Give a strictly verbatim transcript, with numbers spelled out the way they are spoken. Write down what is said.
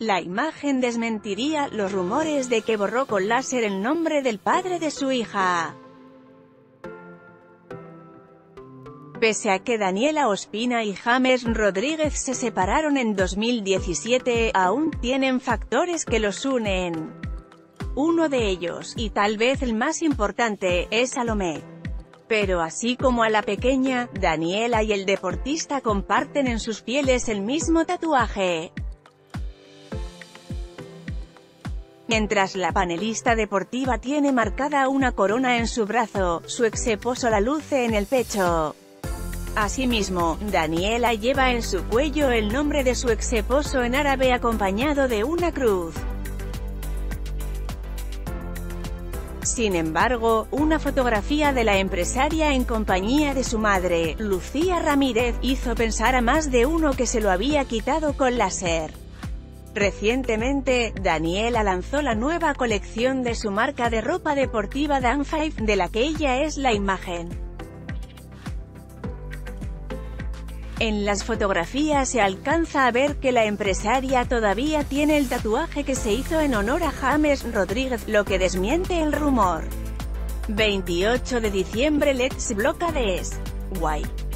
La imagen desmentiría los rumores de que borró con láser el nombre del padre de su hija. Pese a que Daniela Ospina y James Rodríguez se separaron en dos mil diecisiete, aún tienen factores que los unen. Uno de ellos, y tal vez el más importante, es Salomé. Pero así como a la pequeña, Daniela y el deportista comparten en sus pieles el mismo tatuaje. Mientras la panelista deportiva tiene marcada una corona en su brazo, su exesposo la luce en el pecho. Asimismo, Daniela lleva en su cuello el nombre de su exesposo en árabe acompañado de una cruz. Sin embargo, una fotografía de la empresaria en compañía de su madre, Lucía Ramírez, hizo pensar a más de uno que se lo había quitado con láser. Recientemente, Daniela lanzó la nueva colección de su marca de ropa deportiva Dan Five, de la que ella es la imagen. En las fotografías se alcanza a ver que la empresaria todavía tiene el tatuaje que se hizo en honor a James Rodríguez, lo que desmiente el rumor. veintiocho de diciembre, Let's Block a D S. Guay.